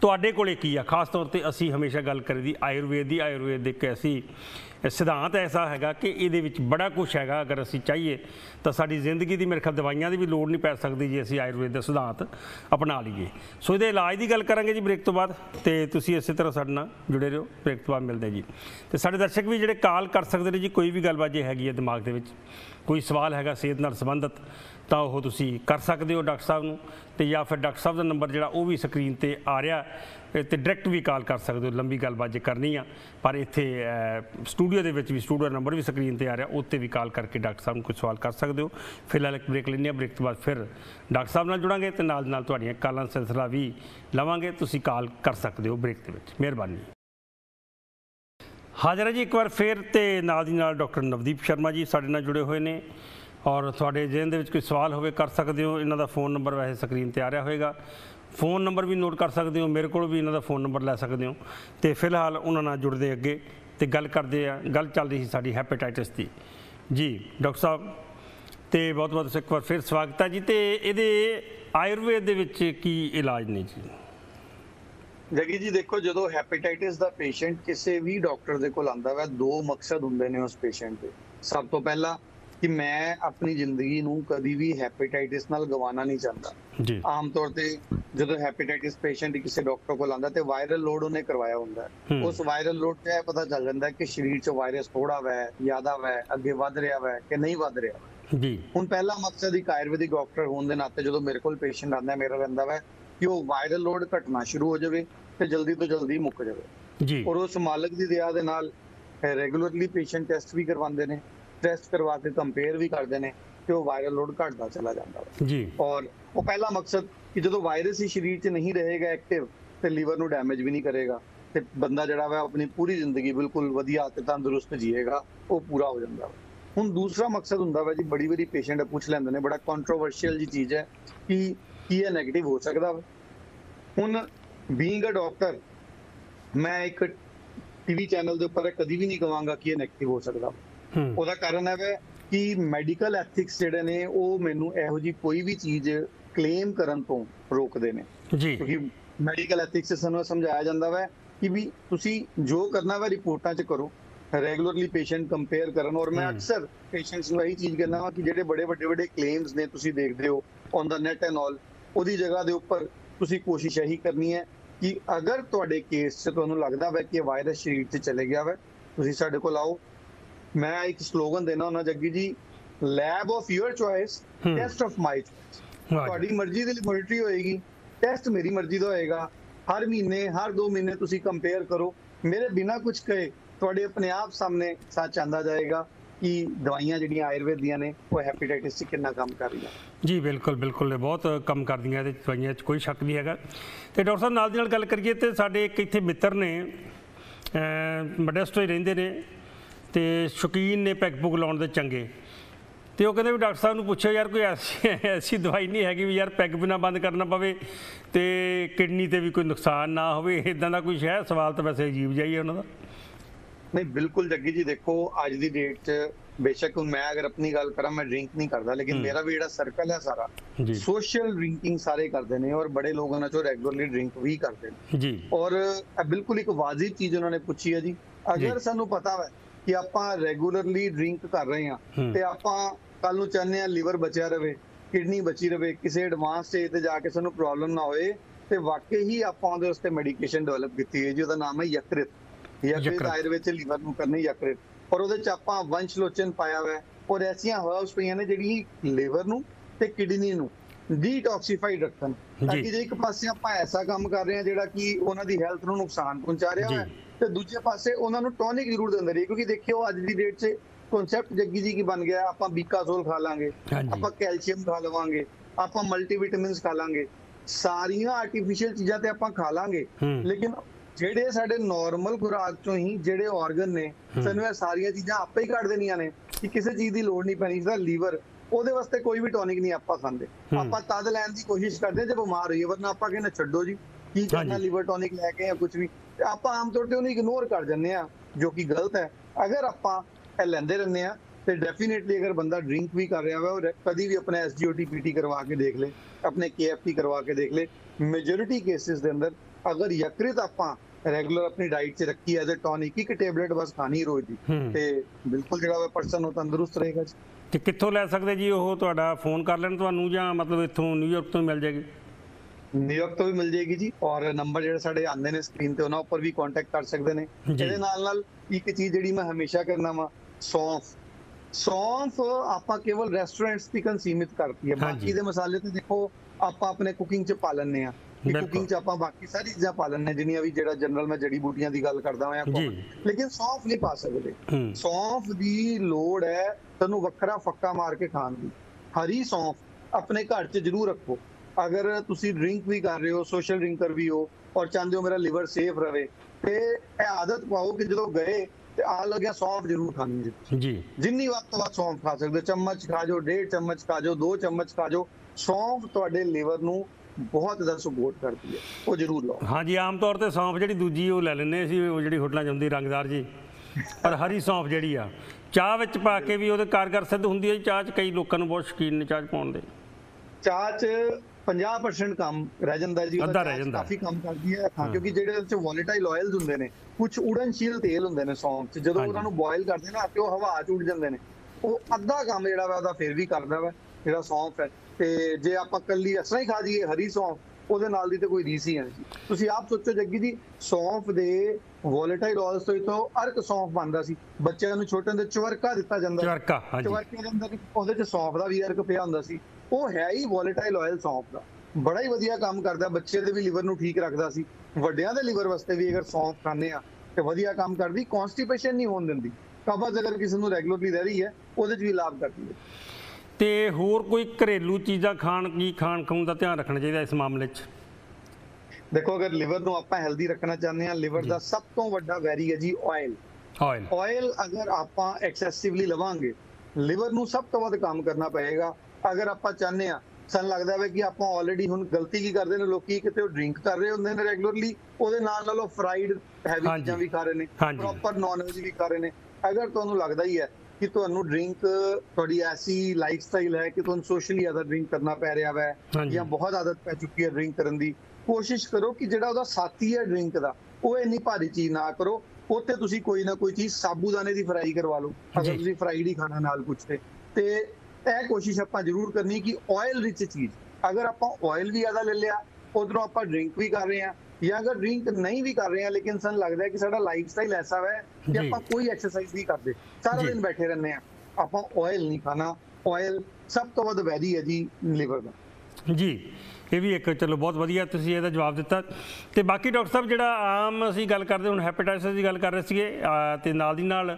ਤੁਹਾਡੇ ਕੋਲੇ ਕੀ ਆ। ਖਾਸ ਤੌਰ ਤੇ ਅਸੀਂ ਹਮੇਸ਼ਾ ਗੱਲ ਕਰੀ ਦੀ ਆਯੁਰਵੇਦ ਦੀ, ਆਯੁਰਵੇਦ ਦੇ ਕੈਸੀ ਸਿਧਾਂਤ ਐਸਾ ਹੈਗਾ ਕਿ ਇਹਦੇ ਵਿੱਚ ਬੜਾ ਕੁਛ ਹੈਗਾ, ਅਗਰ ਅਸੀਂ ਚਾਹੀਏ ਤਾਂ ਸਾਡੀ ਜ਼ਿੰਦਗੀ ਦੀ ਮੇਰੇ ਖਿਆਲ ਦਵਾਈਆਂ ਦੀ ਵੀ ਲੋੜ ਨਹੀਂ ਪੈ ਸਕਦੀ ਜੇ ਅਸੀਂ ਆਯੁਰਵੇਦ ਦਾ ਸਿਧਾਂਤ ਅਪਣਾ ਲਈਏ। ਸੋ ਇਹਦੇ ਇਲਾਜ ਦੀ ਗੱਲ ਕਰਾਂਗੇ ਜੀ ਬ੍ਰੇਕ ਤੋਂ ਬਾਅਦ, ਤੇ ਤੁਸੀਂ ਇਸੇ ਤਰ੍ਹਾਂ ਸਾਡੇ ਨਾਲ ਜੁੜੇ ਰਹੋ, ਬ੍ਰੇਕ ਤੋਂ ਬਾਅਦ ਮਿਲਦੇ ਜੀ। ਤੇ ਸਾਡੇ ਦਰਸ਼ਕ ਵੀ ਜਿਹੜੇ ਕਾਲ ਕਰ ਸਕਦੇ ਨੇ ਜੀ, ਕੋਈ ਵੀ ਗੱਲਬਾਤ ਜੇ ਹੈਗੀ ਹੈ ਦਿਮਾਗ ਦੇ ਵਿੱਚ, ਕੋਈ ਸਵਾਲ ਹੈਗਾ ਸਿਹਤ ਨਾਲ ਸੰਬੰਧਿਤ ਤਾਂ ਉਹ ਤੁਸੀਂ ਕਰ ਸਕਦੇ ਹੋ ਡਾਕਟਰ ਸਾਹਿਬ ਨੂੰ, ਤੇ ਜਾਂ ਫਿਰ ਡਾਕਟਰ ਸਾਹਿਬ ਦਾ ਨੰਬਰ ਜਿਹੜਾ ਉਹ ਵੀ ਸਕਰੀਨ 'ਤੇ ਆ ਰਿਹਾ ਤੇ ਡਾਇਰੈਕਟ ਵੀ ਕਾਲ ਕਰ ਸਕਦੇ ਹੋ ਲੰਬੀ ਗੱਲਬਾਤ ਜੇ ਕਰਨੀ ਆ। ਪਰ ਇੱਥੇ ਸਟੂਡੀਓ ਦੇ ਵਿੱਚ ਵੀ ਸਟੂਡੀਓ ਨੰਬਰ ਵੀ ਸਕਰੀਨ 'ਤੇ ਆ ਰਿਹਾ, ਉੱਤੇ ਵੀ ਕਾਲ ਕਰਕੇ ਡਾਕਟਰ ਸਾਹਿਬ ਨੂੰ ਕੋਈ ਸਵਾਲ ਕਰ ਸਕਦੇ ਹੋ। ਫਿਲਹਾਲ ਇੱਕ ਬ੍ਰੇਕ ਲੈਂਦੇ ਹਾਂ, ਬ੍ਰੇਕ ਤੋਂ ਬਾਅਦ ਫਿਰ ਡਾਕਟਰ ਸਾਹਿਬ ਨਾਲ ਜੁੜਾਂਗੇ ਤੇ ਨਾਲ ਨਾਲ ਤੁਹਾਡੀਆਂ ਕਾਲਾਂ ਦਾ ਸਿਲਸਿਲਾ ਵੀ ਲਵਾਂਗੇ। ਤੁਸੀਂ ਕਾਲ ਕਰ ਸਕਦੇ ਹੋ ਬ੍ਰੇਕ ਦੇ ਵਿੱਚ। ਮਿਹਰਬਾਨੀ। ਹਾਜ਼ਰ ਹੈ ਜੀ ਇੱਕ ਵਾਰ ਫਿਰ, ਤੇ ਨਾਲ ਦੀ ਨਾਲ ਡਾਕਟਰ ਨਵਦੀਪ ਸ਼ਰਮਾ ਜੀ ਸਾਡੇ ਨਾਲ ਜੁੜੇ ਹੋਏ ਨੇ, ਔਰ ਤੁਹਾਡੇ ਜ਼ਿਹਨ ਦੇ ਵਿੱਚ ਕੋਈ ਸਵਾਲ ਹੋਵੇ ਕਰ ਸਕਦੇ ਹੋ। ਇਹਨਾਂ ਦਾ ਫ਼ੋਨ ਨੰਬਰ ਵੈਸੇ ਸਕਰੀਨ 'ਤੇ ਆ ਰਿਹਾ ਹੋਏਗਾ, ਫ਼ੋਨ ਨੰਬਰ ਵੀ ਨੋਟ ਕਰ ਸਕਦੇ ਹੋ, ਮੇਰੇ ਕੋਲ ਵੀ ਇਹਨਾਂ ਦਾ ਫ਼ੋਨ ਨੰਬਰ ਲੈ ਸਕਦੇ ਹੋ। ਤੇ ਫਿਲਹਾਲ ਉਹਨਾਂ ਨਾਲ ਜੁੜਦੇ ਅੱਗੇ ਤੇ ਗੱਲ ਕਰਦੇ ਆ, ਗੱਲ ਚੱਲ ਰਹੀ ਸੀ ਸਾਡੀ ਹੈਪੇਟਾਈਟਿਸ ਦੀ। ਜੀ ਡਾਕਟਰ ਸਾਹਿਬ, ਤੇ ਬਹੁਤ ਬਹੁਤ ਇੱਕ ਵਾਰ ਫਿਰ ਸਵਾਗਤ ਹੈ ਜੀ। ਤੇ ਇਹਦੇ ਆਯੁਰਵੇਦ ਦੇ ਵਿੱਚ ਕੀ ਇਲਾਜ ਨੇ ਜੀ? ਜਗੀ ਜੀ ਦੇਖੋ, ਜਦੋਂ ਹੈਪੇਟਾਈਟਿਸ ਦਾ ਪੇਸ਼ੈਂਟ ਕਿਸੇ ਵੀ ਡਾਕਟਰ ਦੇ ਕੋਲ ਆਉਂਦਾ ਵਾ, ਦੋ ਮਕਸਦ ਹੁੰਦੇ ਨੇ ਉਸ ਪੇਸ਼ੈਂਟ ਦੇ। ਸਭ ਤੋਂ ਪਹਿਲਾਂ ਕਿ ਮੈਂ ਆਪਣੀ ਜ਼ਿੰਦਗੀ ਨੂੰ ਕਦੀ ਵੀ ਹੈਪੇਟਾਈਟਿਸ ਨਾਲ ਗਵਾਉਣਾ ਨਹੀਂ ਚਾਹੁੰਦਾ। ਆਮ ਤੌਰ ਤੇ ਜਦੋਂ ਹੈਪੇਟਾਈਟਿਸ ਪੇਸ਼ੈਂਟ ਕਿਸੇ ਡਾਕਟਰ ਕੋਲ ਆਉਂਦਾ ਤੇ ਵਾਇਰਲ ਲੋਡ ਉਹਨੇ ਕਰਵਾਇਆ ਹੁੰਦਾ, ਉਸ ਵਾਇਰਲ ਲੋਡ ਤੇ ਇਹ ਪਤਾ ਚੱਲ ਜਾਂਦਾ ਕਿ ਸਰੀਰ 'ਚ ਵਾਇਰਸ ਥੋੜਾ ਵੈ, ਜ਼ਿਆਦਾ ਵੈ, ਅੱਗੇ ਵੱਧ ਰਿਹਾ ਵੈ ਕਿ ਨਹੀਂ ਵੱਧ ਰਿਹਾ। ਹੁਣ ਪਹਿਲਾ ਮਕਸਦ ਇੱਕ ਆਯੁਰਵੈਦਿਕ ਡਾਕਟਰ ਹੋਣ ਦੇ ਨਾਤੇ ਜਦੋਂ ਮੇਰੇ ਕੋਲ ਪੇਸ਼ੈਂਟ ਆਉਂਦਾ, ਮੇਰਾ ਰਹਿੰਦਾ ਵੈ ਕਿ ਉਹ ਵਾਇਰਲ ਲੋਡ ਘਟਣਾ ਸ਼ੁਰੂ ਹੋ ਜਾਵੇ ਤੇ ਜਲਦੀ ਤੋਂ ਜਲਦੀ ਮੁੱਕ ਜਾਵੇ। ਔਰ ਉਸ ਮਾਲਕ ਦੀ ਦਇਆ ਦੇ ਨਾਲ ਰੈਗੂਲਰਲੀ ਪੇਸ਼ੈਂਟ ਟੈਸਟ ਵੀ ਕਰਵਾਉਂਦੇ ਨੇ, ਟੈਸਟ ਕਰਵਾ ਕੇ ਕੰਪੇਅਰ ਵੀ ਕਰਦੇ ਨੇ ਤੇ ਉਹ ਵਾਇਰਲ ਲੋਡ ਘਟਦਾ ਚਲਾ ਜਾਂਦਾ ਵਾ ਜੀ। ਔਰ ਉਹ ਪਹਿਲਾ ਮਕਸਦ ਕਿ ਜਦੋਂ ਵਾਇਰਸ ਹੀ ਸਰੀਰ 'ਚ ਨਹੀਂ ਰਹੇਗਾ ਐਕਟਿਵ ਤੇ ਲੀਵਰ ਨੂੰ ਡੈਮੇਜ ਵੀ ਨਹੀਂ ਕਰੇਗਾ ਤੇ ਬੰਦਾ ਜਿਹੜਾ ਵਾ ਆਪਣੀ ਪੂਰੀ ਜ਼ਿੰਦਗੀ ਬਿਲਕੁਲ ਵਧੀਆ ਤੇ ਤੰਦਰੁਸਤ ਜੀਏਗਾ, ਉਹ ਪੂਰਾ ਹੋ ਜਾਂਦਾ ਵਾ। ਹੁਣ ਦੂਸਰਾ ਮਕਸਦ ਹੁੰਦਾ ਵਾ ਜੀ, ਬੜੀ ਵਾਰੀ ਪੇਸ਼ੈਂਟ ਪੁੱਛ ਲੈਂਦੇ ਨੇ, ਬੜਾ ਕੰਟਰੋਵਰਸ਼ੀਅਲ ਜੀ ਚੀਜ਼ ਹੈ ਕਿ ਕੀ ਇਹ ਨੈਗੇਟਿਵ ਹੋ ਸਕਦਾ ਵਾ। ਹੁਣ ਬੀਇੰਗ ਅ ਡਾਕਟਰ ਮੈਂ ਇੱਕ ਟੀਵੀ ਚੈਨਲ ਦੇ ਉੱਪਰ ਕਦੀ ਵੀ ਨਹੀਂ ਕਹਾਂਗਾ ਕਿ ਇਹ ਨੈਗੇਟਿਵ ਹੋ ਸਕਦਾ। ਉਹਦਾ ਕਾਰਨ ਹੈ ਵਾ ਕਿ ਮੈਡੀਕਲ ਐਥਿਕਸ ਜਿਹੜੇ ਨੇ ਉਹ ਮੈਨੂੰ ਇਹੋ ਜਿਹੀ ਕੋਈ ਵੀ ਚੀਜ਼ ਕਲੇਮ ਕਰਨ ਤੋਂ ਰੋਕਦੇ ਨੇ, ਕਿਉਂਕਿ ਮੈਡੀਕਲ ਐਥਿਕਸ ਸਾਨੂੰ ਸਮਝਾਇਆ ਜਾਂਦਾ ਵਾ ਕਿ ਵੀ ਤੁਸੀਂ ਜੋ ਕਰਨਾ ਵਾ ਰਿਪੋਰਟਾਂ 'ਚ ਕਰੋ, ਰੈਗੂਲਰਲੀ ਪੇਸ਼ੈਂਟ ਕੰਪੇਅਰ ਕਰਨ। ਔਰ ਮੈਂ ਅਕਸਰ ਪੇਸ਼ੈਂਟਸ ਨੂੰ ਇਹੀ ਚੀਜ਼ ਕਹਿੰਦਾ ਵਾ ਕਿ ਜਿਹੜੇ ਬੜੇ ਵੱਡੇ ਵੱਡੇ ਕਲੇਮਸ ਨੇ ਤੁਸੀਂ ਦੇਖਦੇ ਹੋ on the net and all, ਉਹਦੀ ਜਗ੍ਹਾ ਦੇ ਉੱਪਰ ਤੁਸੀਂ ਕੋਸ਼ਿਸ਼ ਇਹੀ ਕਰਨੀ ਹੈ ਕਿ ਅਗਰ ਤੁਹਾਡੇ ਕੇਸ 'ਚ ਤੁਹਾਨੂੰ ਲੱਗਦਾ ਵਾ ਕਿ ਵਾਇਰਸ ਸਰੀਰ 'ਚ ਚਲੇ ਗਿਆ ਵਾ, ਤੁਸੀਂ ਸਾਡੇ ਕੋਲ ਆਓ। ਮੈਂ ਇੱਕ ਸਲੋਗਨ ਦੇਣਾ ਹੁੰਦਾ Jaggi ji, lab of your choice, test of my choice. ਤੁਹਾਡੀ ਮਰਜ਼ੀ ਦੀ ਲੈਬੋਰੇਟਰੀ ਹੋਏਗੀ, ਟੈਸਟ ਮੇਰੀ ਮਰਜ਼ੀ ਦਾ ਹੋਏਗਾ। ਹਰ ਮਹੀਨੇ ਹਰ 2 ਮਹੀਨੇ ਤੁਸੀਂ ਕੰਪੇਅਰ ਕਰੋ, ਮੇਰੇ ਬਿਨਾਂ ਕੁਝ ਕਹੇ ਤੁਹਾਡੇ ਆਪਣੇ ਆਪ ਸਾਹਮਣੇ ਸੱਚ ਆਉਂਦਾ ਜਾਏਗਾ ਕਿ ਦਵਾਈਆਂ ਜਿਹੜੀਆਂ ਆਯੁਰਵੇਦ ਦੀਆਂ ਨੇ ਉਹ ਹੈਪੇਟਾਈਟਿਸ 'ਚ ਕਿੰਨਾ ਕੰਮ ਕਰ ਰਹੀਆਂ। ਜੀ ਬਿਲਕੁਲ ਬਿਲਕੁਲ, ਬਹੁਤ ਕੰਮ ਕਰਦੀਆਂ ਇਹਦੇ ਦਵਾਈਆਂ 'ਚ ਕੋਈ ਸ਼ੱਕ ਨਹੀਂ ਹੈਗਾ। ਤੇ ਡਾਕਟਰ ਸਾਹਿਬ ਨਾਲ ਦੀ ਨਾਲ ਗੱਲ ਕਰੀਏ ਤੇ ਸਾਡੇ ਇੱਕ ਇੱਥੇ ਮਿੱਤਰ ਨੇ, ਮਡੈਸਟੋ ਹੀ ਰਹਿੰਦੇ ਨੇ ਤੇ ਸ਼ੌਕੀਨ ਨੇ ਪੈਗ ਪੁਗ ਲਾਉਣ ਦੇ ਚੰਗੇ, ਤੇ ਉਹ ਕਹਿੰਦੇ ਵੀ ਡਾਕਟਰ ਸਾਹਿਬ ਨੂੰ ਪੁੱਛਿਆ ਯਾਰ ਕੋਈ ਐਸੀ ਦਵਾਈ ਨਹੀਂ ਹੈਗੀ ਵੀ ਯਾਰ ਪੈਗ ਬਿਨਾਂ ਬੰਦ ਕਰਨਾ ਪਵੇ ਤੇ ਕਿਡਨੀ ਤੇ ਵੀ ਕੋਈ ਨੁਕਸਾਨ ਨਾ ਹੋਵੇ, ਇਦਾਂ ਦਾ ਕੋਈ ਸ਼ਾਇਦ ਸਵਾਲ ਤਾਂ ਵੈਸੇ ਅਜੀਬ ਜਾਈ ਹੈ ਉਹਨਾਂ ਦਾ। ਨਹੀਂ ਬਿਲਕੁਲ ਜੱਗੀ ਜੀ ਦੇਖੋ, ਅੱਜ ਦੀ ਡੇਟ 'ਚ ਬੇਸ਼ੱਕ ਹੁਣ ਮੈਂ ਅਗਰ ਆਪਣੀ ਗੱਲ ਕਰਾਂ, ਮੈਂ ਡਰਿੰਕ ਨਹੀਂ ਕਰਦਾ, ਲੇਕਿਨ ਮੇਰਾ ਵੀ ਜਿਹੜਾ ਸਰਕਲ ਹੈ ਸਾਰਾ ਸੋਸ਼ਲ ਡਰਿੰਕਿੰਗ ਸਾਰੇ ਕਰਦੇ ਨੇ ਔਰ ਬੜੇ ਲੋਕ ਉਹਨਾਂ 'ਚੋਂ ਰੈਗੂਲਰਲੀ ਡਰਿੰਕ ਵੀ ਕਰਦੇ ਨੇ ਜੀ। ਔਰ ਬਿਲਕੁਲ ਇੱਕ ਵਾਜਿਬ ਚੀਜ਼ ਉਹਨਾਂ ਨੇ ਪੁੱਛੀ ਹੈ ਜੀ, ਅਗਰ ਸਾਨੂੰ ਪਤਾ ਹੈ ਕਿ ਆਪਾਂ ਰੈਗੂਲਰਲੀ ਡਰਿੰਕ ਕਰ ਰਹੇ ਹਾਂ ਤੇ ਆਪਾਂ ਕੱਲ ਨੂੰ ਚਾਹੁੰਦੇ ਹਾਂ ਲੀਵਰ ਬਚਿਆ ਰਵੇ, ਕਿਡਨੀ ਬਚੀ ਰਵੇ, ਕਿਸੇ ਐਡਵਾਂਸ ਸਟੇਜ ਤੇ ਜਾ ਕੇ ਸਾਨੂੰ ਪ੍ਰੋਬਲਮ ਨਾ ਹੋਏ, ਤੇ ਵਾਕਈ ਹੀ ਆਪਾਂ ਉਹਦੇ ਵਾਸਤੇ ਮੈਡੀਕੇਸ਼ਨ ਡਿਵੈਲਪ ਕੀਤੀ ਹੈ ਜੀ, ਉਹਦਾ ਨਾਮ ਹੈ ਯਕ੍ਰਿਤ। ਯਕ੍ਰਿਤ ਆਯੁਰਵੇਦ 'ਚ ਲੀਵਰ ਨੂੰ ਕਰਨੀ ਯਕ੍ਰਿਤ। और वो आप वंश लोचन पाया हुआ है और ऐसा हर्ब्स पई ने जी लीवर नूं ते किडनी नूं डिटॉक्सीफाइड रखन ताकि जे एक पासे आपां ऐसा काम कर रहे हैं जिहड़ा कि उन्हां दी हेल्थ नूं नुकसान पहुंचा रहा है तो दूजे पासे उन्हां नूं टॉनिक जरूर दिंदे रहिए क्योंकि देखियो अज दी डेट 'च कॉन्सेप्ट जग्गी जी की बन गया आपां बीकासोल खा लांगे आपां कैल्शियम खा लवांगे आपां मल्टीविटामिन्स खा लांगे सारियां आर्टिफिशियल चीज़ां ते आपां खा लांगे लेकिन ਜਿਹੜੇ ਸਾਡੇ ਨਾਰਮਲ ਖੁਰਾਕ ਚੋਂ ਹੀ ਜਿਹੜੇ ਆਰਗਨ ਨੇ ਸਾਨੂੰ ਇਹ ਸਾਰੀਆਂ ਚੀਜ਼ਾਂ ਆਪੇ ਹੀ ਕੱਢ ਦੇਣੀਆਂ ਨੇ ਕਿ ਕਿਸੇ ਚੀਜ਼ ਦੀ ਲੋੜ ਨਹੀਂ ਪੈਣੀ। ਜਿਹੜਾ ਲੀਵਰ ਉਹਦੇ ਵਾਸਤੇ ਕੋਈ ਵੀ ਟੌਨਿਕ ਨਹੀਂ ਆਪਾਂ ਖਾਂਦੇ ਆਪਾਂ ਤਦ ਲੈਣ ਦੀ ਕੋਸ਼ਿਸ਼ ਕਰਦੇ ਜੇ ਬਿਮਾਰ ਹੋਈਏ ਵਰਨਾ ਆਪਾਂ ਕਹਿੰਦੇ ਛੱਡੋ ਜੀ ਕੀ ਕਰਨਾ ਲੀਵਰ ਟੌਨਿਕ ਲੈ ਕੇ ਜਾਂ ਕੁਝ ਵੀ ਆਪਾਂ ਆਮ ਤੌਰ ਤੇ ਉਹਨੂੰ ਇਗਨੋਰ ਕਰ ਜਾਂਦੇ ਆ ਜੋ ਕਿ ਗਲਤ ਹੈ। ਅਗਰ ਆਪਾਂ ਇਹ ਲੈਂਦੇ ਰਹਿੰਦੇ ਆ ਤੇ ਡੈਫੀਨੇਟਲੀ ਅਗਰ ਬੰਦਾ ਡਰਿੰਕ ਵੀ ਕਰ ਰਿਹਾ ਹੋਵੇ ਉਹ ਕਦੀ ਵੀ ਆਪਣਾ SGOT PT ਕਰਵਾ ਕੇ ਦੇਖ ਲੇ ਆਪਣੇ KFT ਕਰਵਾ ਕੇ ਦੇਖ ਲੇ ਮੈਜੋਰਿਟੀ ਕੇਸਿਸ ਦੇ ਅੰਦਰ ਅਗਰ ਯਕ੍ਰਿਤ ਆਪਾਂ रेगुलर अपनी डाइट से रखी है टॉनिक की टेबलेट बस खानी रोज दी ते बिल्कुल जिहड़ा पर्सन हो तंदुरुस्त रहेगा जी। ते कित्थों ले सकदे जी ओह तुहाडा फोन कर लेन तुहानूं जां मतलब इत्थों न्यूयॉर्क तो मिल जाएगी? न्यूयॉर्क तो भी मिल जाएगी जी और नंबर जिहड़े साडे आंदे ने स्क्रीन ते उहनां उपर भी कांटेक्ट कर सकदे ने। इहदे नाल नाल एक चीज़ जिहड़ी मैं हमेशा करना वा सौंफ आपां केवल रेस्टोरेंट्स तक सीमित करती है बाकी दे मसाले ते देखो आपां अपने कुकिंग च पा लैंदे आ ਕੁਕਿੰਗ ਚ ਆਪਾਂ ਬਾਕੀ ਸਾਰੀ ਚੀਜ਼ਾਂ ਪਾ ਲੈਂਦੇ ਜਿੰਨੀਆਂ ਵੀ ਜਿਹੜਾ ਜਨਰਲ ਮੈਂ ਜੜੀ ਬੂਟੀਆਂ ਦੀ ਗੱਲ ਕਰਦਾ ਹਾਂ ਲੇਕਿਨ ਸੌਂਫ ਨਹੀਂ ਪਾ ਸਕਦੇ। ਸੌਂਫ ਦੀ ਲੋੜ ਹੈ ਤੁਹਾਨੂੰ ਵੱਖਰਾ ਫੱਕਾ ਮਾਰ ਕੇ ਖਾਣ ਦੀ। ਹਰੀ ਸੌਂਫ ਆਪਣੇ ਘਰ ਚ ਜ਼ਰੂਰ ਰੱਖੋ। ਅਗਰ ਤੁਸੀਂ ਡਰਿੰਕ ਵੀ ਕਰ ਰਹੇ ਹੋ ਸੋਸ਼ਲ ਡਰਿੰਕਰ ਵੀ ਹੋ ਔਰ ਚਾਹੁੰਦੇ ਹੋ ਮੇਰਾ ਲਿਵਰ ਸੇਫ ਰਹੇ ਤੇ ਇਹ ਆਦਤ ਪਾਓ ਕਿ ਜਦੋਂ ਗਏ ਤੇ ਆ ਲੱਗਿਆ ਸੌਂਫ ਜ਼ਰੂਰ ਖਾਣੀ ਜੀ। ਜਿੰਨੀ ਵੱਧ ਤੋਂ ਵੱਧ ਸੌਂਫ ਖਾ ਸਕਦੇ ਚਮਚ ਖਾ ਜਾਓ 1.5 ਚਮਚ ਖਾ ਜਾਓ 2 ਚਮਚ ਖਾ ਜਾਓ। ਸੌਂਫ ਤੁਹਾਡੇ ਲਿਵਰ ਨੂੰ ਬਹੁਤ ਜ਼ਿਆਦਾ ਸਪੋਰਟ ਕਰਦੀ ਹੈ ਉਹ ਜ਼ਰੂਰ ਲਓ। ਹਾਂਜੀ ਆਮ ਤੌਰ ਤੇ ਸੌਂਫ ਜਿਹੜੀ ਦੂਜੀ ਉਹ ਲੈ ਲੈਂਦੇ ਸੀ ਉਹ ਜਿਹੜੀ ਹੋਟਲਾਂ 'ਚ ਹੁੰਦੀ ਰੰਗਦਾਰ ਜੀ ਪਰ ਹਰੀ ਸੌਂਫ ਜਿਹੜੀ ਆ ਚਾਹ ਵਿੱਚ ਪਾ ਕੇ ਵੀ ਉਹਦੇ ਕਾਰਗਰ ਸਿੱਧ ਹੁੰਦੀ ਹੈ। ਚਾਹ 'ਚ ਕਈ ਲੋਕਾਂ ਨੂੰ ਬਹੁਤ ਸ਼ੌਕੀਨ ਨੇ ਚਾਹ 'ਚ ਪਾਉਣ ਦੇ। ਚਾਹ 'ਚ 50% ਕੰਮ ਰਹਿ ਜਾਂਦਾ ਜੀ ਅੱਧਾ ਰਹਿ ਜਾਂਦਾ ਕਾਫੀ ਕੰਮ ਕਰਦੀ ਹੈ ਕਿਉਂਕਿ ਜਿਹੜੇ ਉਹਦੇ 'ਚ ਵੋਲੇਟਾਈਲ ਆਇਲਸ ਹੁੰਦੇ ਨੇ ਕੁਝ ਉੜਨਸ਼ੀਲ ਤੇਲ ਹੁੰਦੇ ਨੇ ਸੌਂਫ 'ਚ ਜਦੋਂ ਉਹਨਾਂ ਨੂੰ ਬੋਇਲ ਕਰਦੇ ਨਾ ਤੇ ਉਹ ਹਵਾ 'ਚ ਉੱਡ ਜਾਂਦੇ ਨੇ ਉਹ ਅੱਧਾ ਕੰਮ ਜਿਹੜਾ ਵਾ ਉਹਦਾ ਫਿਰ ਵੀ ਕਰਦਾ ਵਾ ਜਿਹੜਾ ਸੌਂਫ ਹੈ। ਤੇ ਜੇ ਆਪਾਂ ਕੱਲੀ ਇਸ ਤਰ੍ਹਾਂ ਹੀ ਖਾ ਜੀਏ ਹਰੀ ਸੌਂਫ ਉਹਦੇ ਨਾਲ ਦੀ ਤਾਂ ਕੋਈ ਰੀਸ ਹੀ ਹੈ ਜੀ। ਤੁਸੀਂ ਆਪ ਸੋਚੋ ਜੱਗੀ ਜੀ ਸੌਂਫ ਦੇ ਵੋਲੇਟਾਈਲ ਆਇਲਸ ਤੋਂ ਅਰਕ ਸੌਂਫ ਬਣਦਾ ਸੀ ਬੱਚਿਆਂ ਨੂੰ ਛੋਟੇ ਹੁੰਦੇ ਚਵਰਕਾ ਦਿੱਤਾ ਜਾਂਦਾ ਚਵਰਕੇ ਦੇ ਅੰਦਰ ਉਹਦੇ 'ਚ ਸੌਂਫ ਦਾ ਵੀ ਅਰਕ ਪਿਆ ਹੁੰਦਾ ਸੀ ਉਹ ਹੈ ਹੀ ਵੋਲੇਟਾਈਲ ਆਇਲ ਸੌਂਫ ਦਾ ਬੜਾ ਹੀ ਵਧੀਆ ਕੰਮ ਕਰਦਾ ਬੱਚੇ ਦੇ ਵੀ ਲੀਵਰ ਨੂੰ ਠੀਕ ਰੱਖਦਾ ਸੀ ਵੱਡਿਆਂ ਦੇ ਲੀਵਰ ਵਾਸਤੇ ਵੀ ਅਗਰ ਸੌਂਫ ਖਾਂਦੇ ਆ ਤੇ ਵਧੀਆ ਕੰਮ ਕਰਦੀ ਕੌਂਸਟੀਪੇਸ਼ਨ ਨਹੀਂ ਹੋਣ ਦਿੰਦੀ। ਕਬਜ਼ ਅਗਰ ਕਿਸੇ ਨੂੰ ਰੈਗੂਲਰਲੀ ਰਹਿ ਰਹੀ ਹੈ ਉਹਦੇ 'ਚ ਵੀ ਲਾਭ ਕਰਦੀ ਹੈ। तो होर कोई घरेलू चीज़ा खाण का ध्यान रखना चाहिए इस मामले च? देखो अगर लिवर को आप हेल्दी रखना चाहते हैं लिवर का सब तो बड़ा वैरी है जी ऑयल। ऑयल अगर आप एक्सैसिवली लवांगे लिवर को सब तो वध काम करना पएगा। अगर आप चाहते हैं सन लगता है कि आप ऑलरेडी हम गलती की करते हैं लोग कितने ड्रिंक कर रहे होंगे ने रेगुलरली और फ्राइड हैवी चीज़ा भी खा रहे हैं प्रॉपर नॉन वेज भी खा रहे हैं। अगर तुम्हें लगता ही है कि तुहानू ड्रिंक थोड़ी ऐसी लाइफ स्टाइल है कि तुहानू सोशली ज़्यादा ड्रिंक करना पै रहा है या बहुत आदत पै चुकी है ड्रिंक करने की कोशिश करो कि जिहड़ा उहदा साथी है ड्रिंक का वो इन्नी भारी चीज़ ना करो उत्ते तुसीं कोई ना कोई चीज़ साबूदाने की फ्राई करवा लो अगर तुसीं फ्राइड ही खाना नाल कुछ ते यह कोशिश आपां जरूर करनी कि ऑयल रिच चीज़ अगर आपां ऑयल भी ज़्यादा ले लिया उधरों आपां ड्रिंक भी कर रहे हैं या अगर ड्रिंक नहीं भी कर रहे हैं लेकिन सन लगता है कि साडा लाइफस्टाइल ऐसा है कि आप कोई एक्सरसाइज नहीं करते सारा दिन बैठे रहने आप ऑयल नहीं खाना। ऑयल सब तो वध वैरी है जी लिवर का जी। ये भी एक चलो बहुत वधिया तुसीं इहदा जवाब दिता। तो बाकी डॉक्टर साहब जिहड़ा आम असीं गल करदे हुण हैपेटाइटिस दी गल कर रहे सीगे ते नाल दी नाल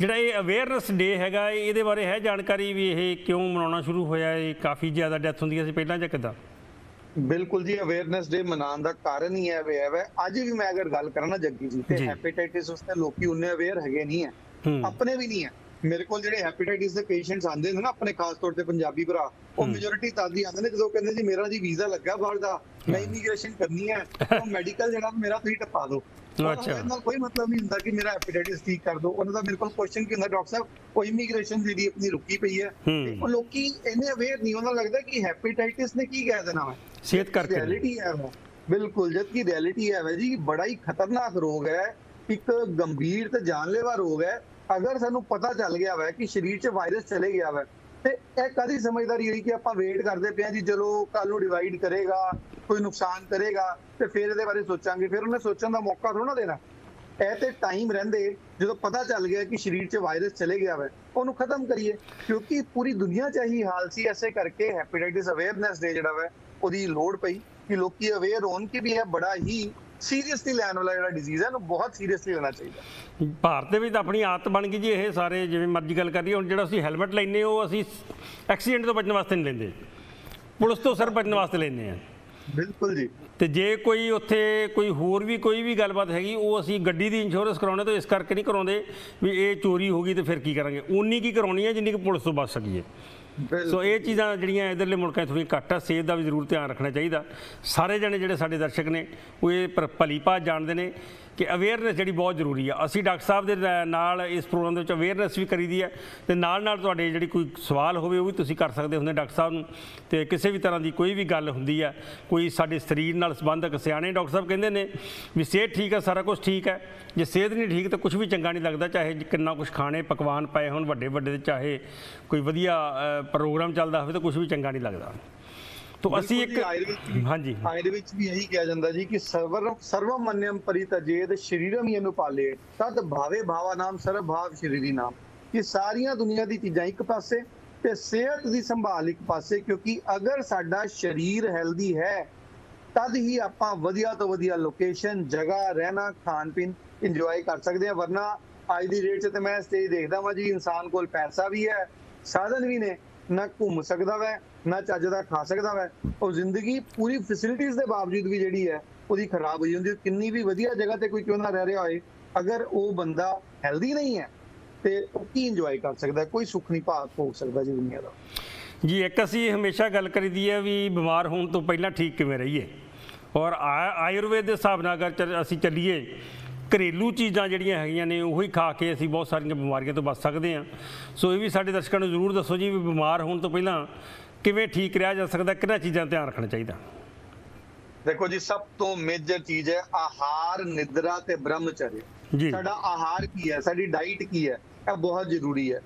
जिहड़ा ये अवेयरनेस डे हैगा इहदे बारे है जानकारी भी ये क्यों मनाउणा शुरू होया है काफ़ी ज़्यादा डैथ हुंदियां सी पहलां जां किदां? बिल्कुल जी अवेयरनेस डे मनाने का कारण ही है अवेयर है। अज भी मैं अगर गल करा ना जग्गी जी तो हैपेटाइटिस उसने लोग उन्ने अवेयर है नहीं है अपने भी नहीं है मेरे को जिहड़े हैपेटाइटिस दे पेशेंट्स आते हैं ना अपने खास तौर पे पंजाबी भरा वो मेजोरिटी तद ही आते हैं जो कहते जी मेरा जी वीजा लगा बाहर का मैं इमीग्रेशन करनी है तो मेडिकल जिहड़ा मेरा तुसीं टपा दो कोई मतलब नहीं होंगे कि मेरा हैपेटाइटिस ठीक कर दो। उन्होंने मेरे को क्वेश्चन की होंगे डॉक्टर साहब वो इमीग्रेशन जी अपनी रुकी पई है लोग इन्ने अवेयर नहीं उन्होंने लगता कि हैपेटाइटिस ने की कह देना है सेहत करके रियलिटी है बिल्कुल जबकि रियलिटी है जी बड़ा ही खतरनाक रोग है एक गंभीर तो जानलेवा रोग है। अगर सानू पता चल गया है कि शरीर च वायरस चले गया है तो यह कभी समझदारी है कि आप वेट करते पे जी चलो कल नू डिवाइड करेगा कोई नुकसान करेगा तो फिर ये बारे सोचांगे फिर उन्हें सोचने का मौका थोड़ा देना ऐसे टाइम रहिंदे जो पता चल गया कि शरीर च वायरस चले गया है उन्होंने खत्म करिए, क्योंकि पूरी दुनिया च यही हाल सी। ऐसे करके हैपेटाइटिस अवेयरनेस डे जिहड़ा वा उहदी लोड़ पई कि लोकी अवेयर होण कि भी यह बड़ा ही सीरीयसली लैन वाला जो डिजीज़ है बहुत सीरीयसली लेना चाहिए। भारत में तो अपनी आदत बन गई जी ये सारे जिवें मर्जी गल करिए हुण जिहड़ा असीं हैलमेट लैंदे हो असीं एक्सीडेंट तो बचण वास्ते नहीं लैंदे, पुलिस तो सिर्फ बचण वास्ते लैंदे आ। बिल्कुल जी, तो जे कोई उत्थे कोई होर भी कोई भी गलबात हैगी वो असीं गड्डी दी इंश्योरेंस कराने तो इस करके नहीं कराते भी ये चोरी हो गई तो फिर की करांगे, उन्नी की करानी है जिन्नी कि पुलिस तो बच सकीए। सो ये चीज़ा जिहड़ियां इधरले मुल्कां थोड़ी घट आ, सेहत का भी जरूर ध्यान रखना चाहिए। सारे जने जिहड़े साडे दर्शक ने वो ये भली भात जानते हैं कि अवेयरनेस जिहड़ी बहुत जरूरी है। असीं डॉक्टर साहब दे नाल इस प्रोग्राम दे विच अवेयरनेस भी करी दी है ते नाल नाल तुहाडे जिहड़ी कोई सवाल होवे वो भी तुसीं कर सकदे हुंदे डॉक्टर साहब नूं, ते किसी भी तरह की कोई भी गल हुंदी है कोई साडे शरीर नाल संबंधक। सियाणे डॉक्टर साहब कहिंदे ने भी सेहत ठीक है सारा कुछ ठीक है, जे सेहत नहीं ठीक तो कुछ भी चंगा नहीं लगता, चाहे कितना कुछ खाने पकवान पाए होण वड्डे वड्डे, चाहे कोई वधिया प्रोग्राम चलदा होवे तो कुछ भी चंगा नहीं लगता। तो असी एक हाँ जी आयुर्वेद भी यही कहा जाता जी कि सर्वम मन्यम परित्यजेत शरीरम ही अनुपाले तद भावे भावा नाम सर्व भाव शरीरी नाम। ये सारिया दुनिया की चीज़ा एक पासे ते सेहत की संभाल एक पासे, क्योंकि अगर साडा शरीर हेल्दी है तद ही आपां वधिया तो वधिया लोकेशन जगह रहना खान पीन इंजॉय कर सकते हैं। वरना अज की डेट च मैं स्टेज देखता वहां जी इंसान कोल पैसा भी है साधन भी ने, ना घूम सकता वै ना चज का खा सकता वै, और जिंदगी पूरी फैसिलिटीज़ के बावजूद भी जी है वही खराब हो जाती है। किन्नी भी वधिया जगह पर कोई क्यों ना रह रहा हो अगर वो बंदा हेल्दी नहीं है तो की इंजॉय कर सकता, कोई सुख नहीं पा भोग सकता जी दुनिया का। जी एक असी हमेशा गल करी दी है भी बीमार होने तो पहला ठीक किवें रहिए, और आयुर्वेद के हिसाब नाल अगर असी चलीए घरेलू चीज़ा जिहड़ियां हैगियां ने उही खा के असीं बहुत सारियां बीमारियां तो बच सकते हैं। सो ये भी साडे दर्शकां नूं जरूर दस्सो जी भी बीमार होने तो पहलां किवें ठीक रहा जा सकता, किन्हां चीज़ां ध्यान रखना चाहिए। देखो जी सब तो मेजर चीज़ है आहार, निद्रा ते ब्रह्मचर्य जी। साडा आहार की है, साडी डाइट की है, यह बहुत जरूरी है।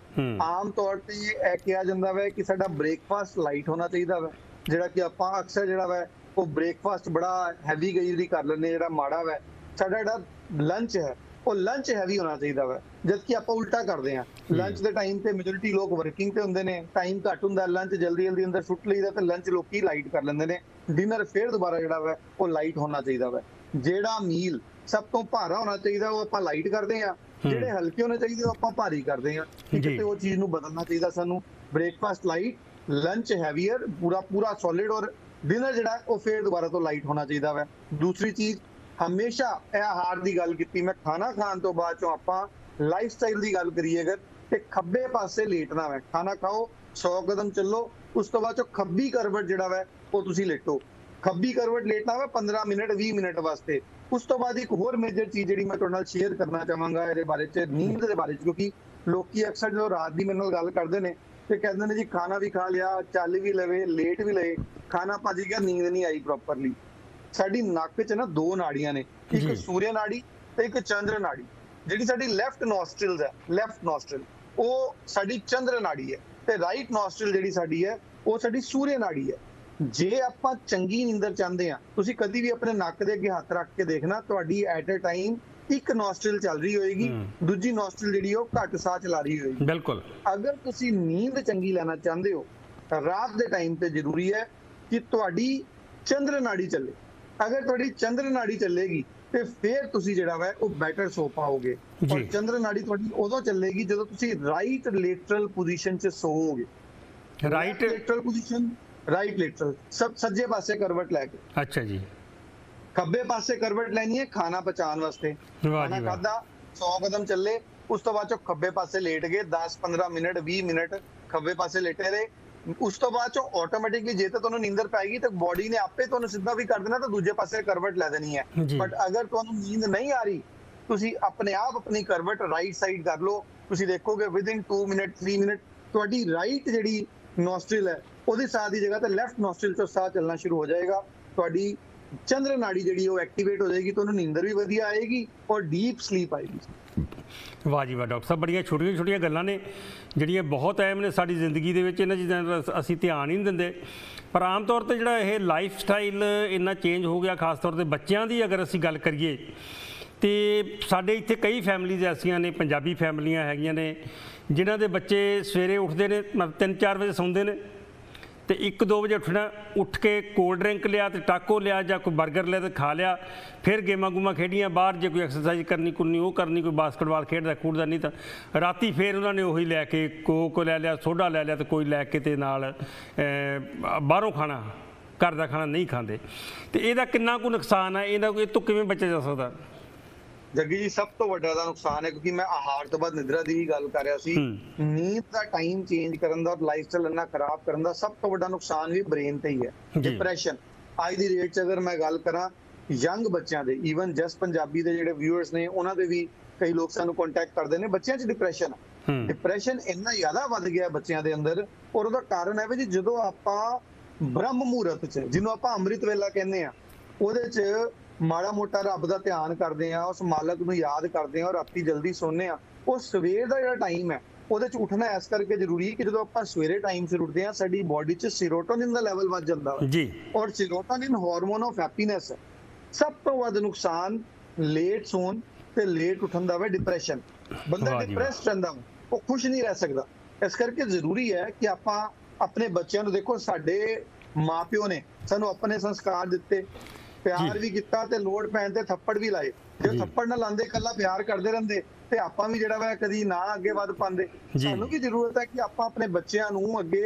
आम तौर ते यह कहा जांदा है कि साडा ब्रेकफास्ट लाइट होना चाहिए है, जिहड़ा कि आपां अक्सर जिहड़ा है वो ब्रेकफास्ट बड़ा हैवी गई कर लैंदे, जिहड़ा माड़ा है। साडा जिहड़ा लंच है वो लंच हैवी होना चाहिए है, जबकि आप उल्टा करते हैं। लंच के टाइम से मेजोरिटी लोग वर्किंग से होंगे ने, टाइम घट होंगे, लंच जल्दी जल्दी अंदर सुट लईदा तो लंच लोग लाइट कर लेंगे ने। डिनर फिर दोबारा जोड़ा है वो लाइट होना चाहिए है। जोड़ा मील सब तो भारा होना चाहिए वो आप लाइट करते हैं, जोड़े हल्के होने चाहिए वो आप भारी करते हैं। कितने वो चीज़ में बदलना चाहिए सानू, ब्रेकफास्ट लाइट, लंच हैवीयर पूरा पूरा सॉलिड, और डिनर जोड़ा वो फिर दोबारा तो लाइट होना चाहिए है। दूसरी चीज़ हमेशा यह आहार की गल की, मैं खाना खाने तो बाद चो आप लाइफ स्टाइल की गल करिए अगर तो खब्बे पासे लेटना है। खाना खाओ 100 कदम चलो, उस तो बाद खब्बी करवट जोड़ा है वो तुसी लेटो, खब्बी करवट लेटना है 15 मिनट 20 मिनट वास्ते। उस तो बाद एक होर मेजर चीज़ जी मैं तुहाडे नाल शेयर करना चाहांगा ये बारे च, नींद के बारे, क्योंकि लोग अक्सर जो रात की मेरे नाल गल करते हैं तो कहते हैं जी खाना भी खा लिया, चल भी लवे, लेट भी लए, खाना भाजी क्या नींद नहीं आई प्रॉपरली। साडी नक्क च ना दो नाड़ियां ने, एक सूर्य नाड़ी ते एक चंद्र नाड़ी। जिहड़ी साडी लैफ्ट नॉस्ट्रिल है, लैफ्ट नॉस्ट्रिल वो साडी चंद्र नाड़ी है, ते राइट नॉस्ट्रिल जिहड़ी साडी है वो साडी सूर्य नाड़ी है। जे आपां चंगी नींदर चाहते हैं तुसीं कदी भी अपने नक्क दे अगे हत्थ रख के देखना, तुहाडी एट अ टाइम एक नॉस्ट्रिल चल रही होएगी, दूजी नॉस्ट्रिल जिहड़ी ओ घट साह चला रही होएगी। बिल्कुल अगर तुसीं नींद चंगी लेना चाहते हो रात के टाइम ते जरूरी है कि तुहाडी चंद्र नाड़ी चले। अगर थोड़ी चंद्र नाड़ी चलेगी तो फिर तुसी जिहड़ा है वो बेटर सो पाओगे, और चंद्र नाड़ी थोड़ी उदों चलेगी जो तुसी राइट लेटरल पोजीशन च सोओगे। Right lateral position, right lateral सब सज्जे पासे करवट लैके। अच्छा जी, खब्बे पासे करवट लैनी है खाना पचाउण वास्ते। खाना खादा 100 कदम चले, उस तो बाद खब्बे पासे लेट गए 10 15 मिनट 20 मिनट खब्बे पासे लेटे रहे, उस तो बाद ऑटोमैटिकली जे तो नींदर पाएगी तो बॉडी ने आपे तो सीधा भी कर देना तो दूजे पासे करवट लै देनी है। बट अगर तुहानू नींद नहीं आ रही तुसी अपने आप अपनी करवट राइट साइड कर लो, तुसी देखोगे विद इन 2 मिनट 3 मिनट तुहाडी राइट जिहड़ी नॉस्ट्रिल है उहदी साह दी जगह ते लैफ्ट नॉस्ट्रिल चों साह चलना शुरू हो जाएगा, तुहाडी चंद्र नाड़ी जिहड़ी वो एक्टिवेट हो जाएगी, तुहानू नींदर भी वधिया आएगी और डीप स्लीप आएगी। वाह जी वाह डॉक्टर साहब, बड़िया छोटिया छोटिया गल्लां ने जिहड़ियां बहुत अहम ने साडी जिंदगी दे विच, इन्हां चीज़ां दा असीं ध्यान ही नहीं दिंदे। पर आम तौर ते जिहड़ा इह लाइफ स्टाइल इन्ना चेंज हो गया, खास तौर ते बच्चियां दी अगर असीं गल करिए तो साढ़े इत्थे कई फैमिलीज़ ऐसियां ने, पंजाबी फैमिलियां हैगियां ने जिन्हां दे बच्चे सवेरे उठदे ने, 3-4 बजे सौंदे ने तो 1-2 बजे उठना, उठ के कोल्ड ड्रिंक लिया तो टाको लिया या कोई बर्गर लिया तो खा लिया, फिर गेमां खेडियां बाहर, जो कोई एक्सरसाइज करनी कुरनी वो करनी, कोई बास्केटबॉल खेडदा कूददा, नहीं तो राती फिर उन्होंने वही लैके कोक लै लिया, सोडा लै लिया तो कोई लैके ते नाल बाहरों खाना, घर का खाना नहीं खाते। तो यदा कितना कोई नुकसान है, इस किवें बचा जा सकता? जग्गी जी सब तो वड्डा दा नुकसान है क्योंकि मैं आहार तो बाद निद्रा दी ही गल कर रहा सी। नींद दा टाइम चेंज करन दा और लाइफस्टाइल इन्ना खराब करन दा सब तो वड्डा नुकसान भी ब्रेन ते ही है। डिप्रेशन आज दी रेट च अगर मैं गल करा यंग बच्चों के, ईवन जस्ट पंजाबी दे जेडे व्यूअर्स ने उन्हां दे भी कई लोग सानू कॉन्टैक्ट करते हैं, बच्चों च डिप्रेशन इन्ना ज्यादा वध गया बच्चों के अंदर और उहदा कारण है जी जदों आपां ब्रह्म मुहूर्त च जिन्हों आपां अमृत वेला कहने आ उहदे च माड़ा मोटा रब का ध्यान करते हैं, उस मालक को याद करते हैं और राती जल्दी सोने हैं। और सवेर का जो टाइम है उहदे च उठना इस करके जरूरी है कि जो आप सवेरे टाइम से उठते हैं साडी बॉडी च सीरोटोनिन का लैवल वध जांदा है और सीरोटोनिन हारमोन ऑफ हैप्पीनेस है। सब तो वध नुकसान लेट सोन ते लेट उठन दा है। डिप्रैशन बंदा डिप्रैस्ड रहिंदा वो खुश नहीं रह सकता, इस करके जरूरी है कि आप अपने बच्चों को देखो। साडे माँ प्यो ने सानू अपने संस्कार दिते, प्यार भी किया, लोड पैण ते थप्पड़ भी लाए, जो थप्पड़ ना लांदे कल्ला प्यार करते रहंदे ते आपां भी जिहड़ा वा कदी ना अगे वध पांदे। सानू की जरूरत है कि आपां अपने बच्चों नूं अगे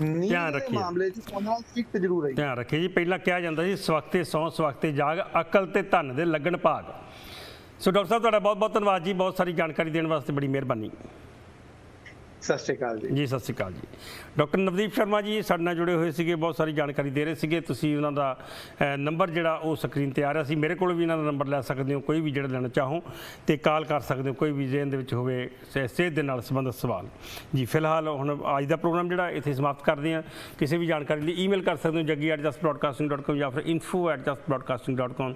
ध्यान रखिए मामले च कोना सिक्क जरूर है ध्यान रखिए जी। पहला कहा जांदा जी सवखते सौं सवखते जाग, अकल ते धन दे लगन भाग। सो डॉक्टर साहब तुहाडा बहुत बहुत धन्नवाद जी, बहुत सारी जानकारी देने वास्ते बड़ी मेहरबानी। सत श्री अकाल जी। सत श्री अकाल जी। डॉक्टर नवदीप शर्मा जी साडे नाल जुड़े हुए थे, बहुत सारी जानकारी दे रहे थे। तुसीं उन्हां दा नंबर जिहड़ा ओह स्क्रीन ते आ रहा सी, मेरे कोल भी इन्हां दा नंबर लै सकदे हो, कोई भी जिहड़ा लैना चाहो तो कॉल कर सकते हो, कोई भी जेहन दे विच होवे सेहत दे नाल संबंधित सवाल जी। फिलहाल हुण अज दा प्रोग्राम जिहड़ा इत्थे समाप्त करदे आं। किसी भी जानकारी लिए ईमेल कर सकते हो jaggi@justbroadcasting.com या फिर info@justbroadcasting.com।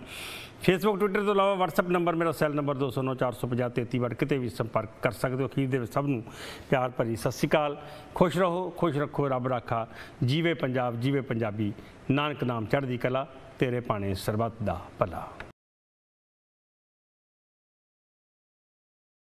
फेसबुक ट्विटर तो अलावा व्हाट्सएप नंबर मेरा सेल नंबर 209-450-33 कितने भी संपर्क कर सकते हो। अखीर सबनों प्यार भरी सत श्री अकाल। खुश रहो, खुश रखो, रब राखा। जीवे पंजाब, जीवे पंजाबी। नानक नाम चढ़दी कला, तेरे भाणे सरबत दा भला।